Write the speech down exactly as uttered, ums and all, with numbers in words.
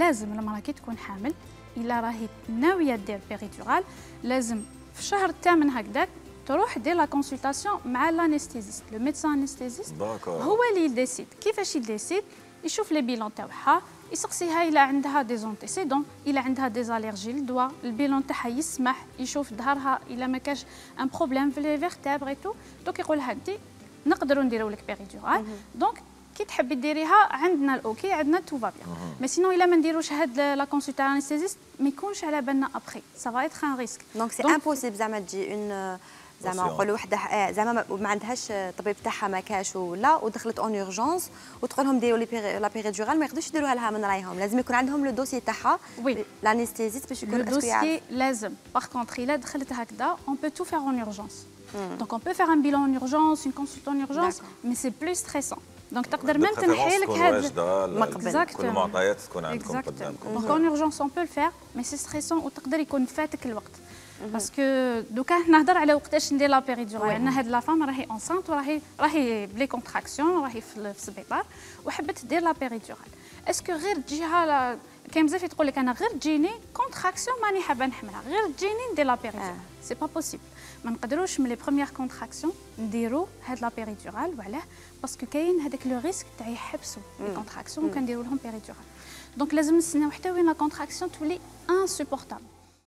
لازم لما راكي تكون حامل الا راهي ناويه دير بيريدورال لازم في الشهر الثامن هكذاك تروح دير لا كونسلطاسيون مع لانستيزيست لو ميدسان انستيزيست. هو اللي يديسيد كيفاش يديسيد، يشوف لي بيلون تاعها، يسقسيها الا عندها دي زونتيسيدون، الا عندها دي زاليرجي للدواء، البيلون تاعها يسمح، يشوف ظهرها الا ما كاش ان بروبليم في لي فيرتابر اي تو، دوك يقولها انت نقدروا نديروا لك بيريدورال. دونك كي تحبي ديريها عندنا الاوكي، عندنا تو فا بيان. مي سينو الا ما نديروش هاد لا كونسلطاسيون انستيزيست ما يكونش على بالنا ابخي سا فا ايتر ان ريسك. دونك سي امبوسيبل زعما تجي اون زعما نقولوا وحده زعما ما عندهاش الطبيب تاعها ما كاش ولا ودخلت اون اورجونس وتقول لهم ديروا لا بيريدورال، ما يقدروش يديروها لها من رايهم، لازم يكون عندهم لو دوسي تاعها لانستيزيست باش يكون الدوسي لازم. باغ كونتخ الا دخلت هكذا اون بو تو فير اون اورجونس، دونك اون بو فير ان بيلون اون اورجونس اون كونسلت اون اورجونس، مي سي بلو ستريسون. دونك تقدر ميم تنحيلك هذا كل المعطيات تكون عندكم قدامكم. دونك اون اورجونس اون بو فير مي سي ستريسون وتقدر يكون فاتك الوقت. باسكو دوكا نهضر على وقتاش ندير لا بيريدورال، عندنا هاد لا فام راهي اونسانت وراهي راهي بلي كونتراكسيون راهي في السبيطار وحبت دير لا بيريدورال، اسكو غير تجيها؟ كاين بزاف تقول لك انا غير تجيني كونتراكسيون ماني حابه نحملها، غير تجيني ندير لا بيريدورال. سي با بوسيبل، ما نقدروش من لي بروميير كونتراكسيون نديرو هاد لا بيريدورال. وعلاه؟ باسكو كاين هذاك لو ريسك تاع يحبسوا لي كونتراكسيون وكنديروا لهم بيريدورال. دونك لازم نستناو حتى وين لا كونتراكسيون تولي انسوبورتابل.